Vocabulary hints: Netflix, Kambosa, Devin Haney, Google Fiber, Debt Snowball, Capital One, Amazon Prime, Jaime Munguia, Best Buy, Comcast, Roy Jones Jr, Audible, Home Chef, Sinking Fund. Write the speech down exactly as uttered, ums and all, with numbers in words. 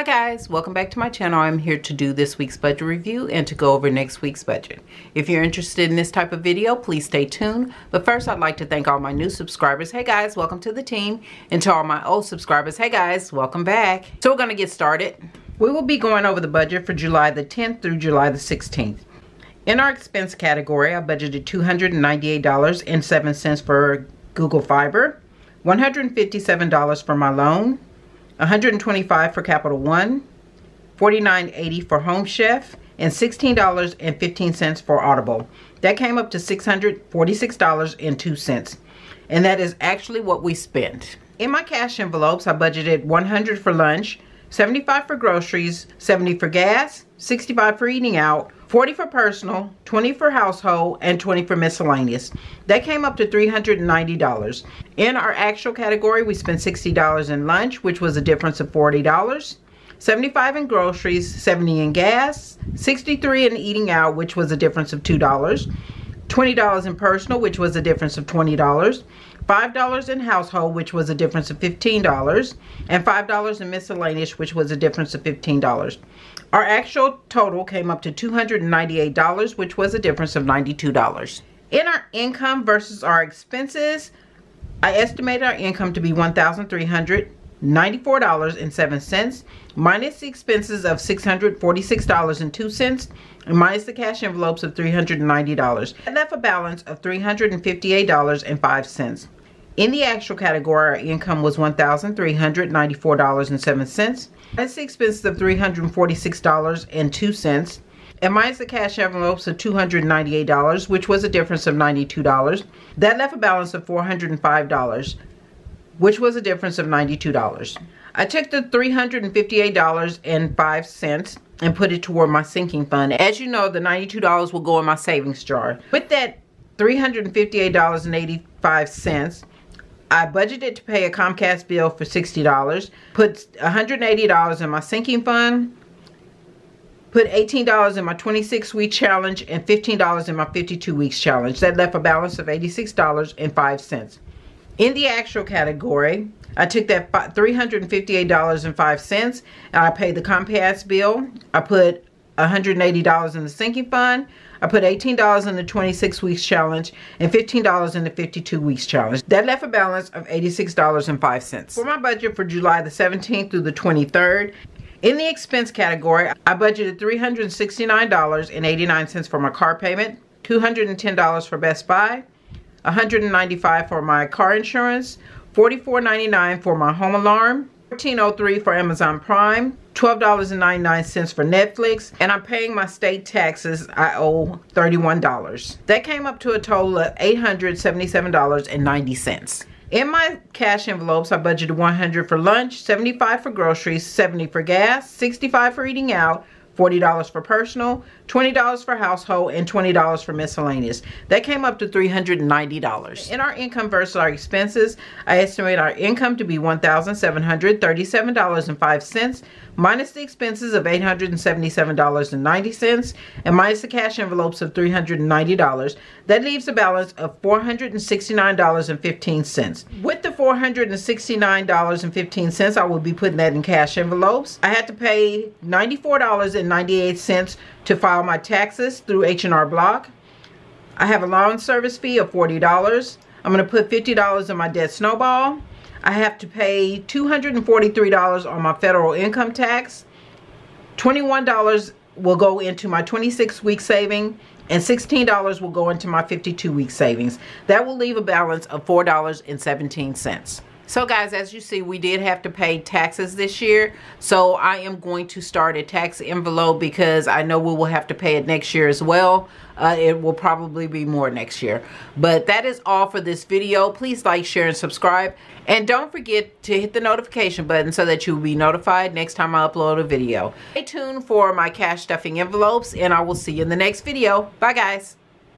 Hi guys, welcome back to my channel. I'm here to do this week's budget review and to go over next week's budget. If you're interested in this type of video, please stay tuned. But first, I'd like to thank all my new subscribers. Hey guys, welcome to the team. And to all my old subscribers, hey guys, welcome back. So we're going to get started. We will be going over the budget for July the tenth through July the sixteenth. In our expense category, I budgeted two hundred ninety-eight dollars and seven cents for Google Fiber, one hundred fifty-seven dollars for my loan, one hundred twenty-five dollars for Capital One, forty-nine eighty for Home Chef, and sixteen dollars and fifteen cents for Audible. That came up to six hundred forty-six dollars and two cents. And that is actually what we spent. In my cash envelopes, I budgeted one hundred dollars for lunch, seventy-five dollars for groceries, seventy dollars for gas, sixty-five dollars for eating out, forty dollars for personal, twenty dollars for household, and twenty dollars for miscellaneous. That came up to three hundred ninety dollars. In our actual category, we spent sixty dollars in lunch, which was a difference of forty dollars, seventy-five dollars in groceries, seventy dollars in gas, sixty-three dollars in eating out, which was a difference of two dollars, twenty dollars in personal, which was a difference of twenty dollars, five dollars in household, which was a difference of fifteen dollars, and five dollars in miscellaneous, which was a difference of fifteen dollars. Our actual total came up to two hundred ninety-eight dollars, which was a difference of ninety-two dollars. In our income versus our expenses, I estimated our income to be one thousand three hundred ninety-four dollars and seven cents, minus the expenses of six hundred forty-six dollars and two cents, and minus the cash envelopes of three hundred ninety dollars. I left a balance of three hundred fifty-eight dollars and five cents. In the actual category, our income was one thousand three hundred ninety-four dollars and seven cents, minus the expenses of three hundred forty-six dollars and two cents, and minus the cash envelopes of two hundred ninety-eight dollars, which was a difference of ninety-two dollars. That left a balance of four hundred five dollars, which was a difference of ninety-two dollars. I took the three hundred fifty-eight dollars and five cents and put it toward my sinking fund. As you know, the ninety-two dollars will go in my savings jar. With that three hundred fifty-eight dollars and eighty-five cents, I budgeted to pay a Comcast bill for sixty dollars, put one hundred eighty dollars in my sinking fund, put eighteen dollars in my twenty-six week challenge, and fifteen dollars in my fifty-two weeks challenge. That left a balance of eighty-six dollars and five cents. In the actual category, I took that three hundred fifty-eight dollars and five cents and I paid the Comcast bill. I put one hundred eighty dollars in the sinking fund. I put eighteen dollars in the twenty-six weeks challenge and fifteen dollars in the fifty-two weeks challenge. That left a balance of eighty-six dollars and five cents. For my budget for July the seventeenth through the twenty-third, in the expense category, I budgeted three hundred sixty-nine dollars and eighty-nine cents for my car payment, two hundred ten dollars for Best Buy, one hundred ninety-five dollars for my car insurance, forty-four ninety-nine for my home alarm, fourteen oh three for Amazon Prime, twelve dollars and ninety-nine cents for Netflix, and I'm paying my state taxes. I owe thirty-one dollars. That came up to a total of eight hundred seventy-seven dollars and ninety cents. In my cash envelopes, I budgeted one hundred dollars for lunch, seventy-five dollars for groceries, seventy dollars for gas, sixty-five dollars for eating out, forty dollars for personal, twenty dollars for household, and twenty dollars for miscellaneous. That came up to three hundred ninety dollars. In our income versus our expenses, I estimate our income to be one thousand seven hundred thirty-seven dollars and five cents, minus the expenses of eight hundred seventy-seven dollars and ninety cents, and minus the cash envelopes of three hundred ninety dollars. That leaves a balance of four hundred sixty-nine dollars and fifteen cents. With the four hundred sixty-nine dollars and fifteen cents, I will be putting that in cash envelopes. I had to pay ninety-four dollars and ninety-eight cents to file my taxes through H and R Block. I have a lawn service fee of forty dollars. I'm going to put fifty dollars in my debt snowball. I have to pay two hundred forty-three dollars on my federal income tax. twenty-one dollars will go into my twenty-six week saving and sixteen dollars will go into my fifty-two week savings. That will leave a balance of four dollars and seventeen cents. So guys, as you see, we did have to pay taxes this year. So I am going to start a tax envelope because I know we will have to pay it next year as well. Uh, it will probably be more next year. But that is all for this video. Please like, share, and subscribe. And don't forget to hit the notification button so that you will be notified next time I upload a video. Stay tuned for my cash stuffing envelopes, and I will see you in the next video. Bye, guys.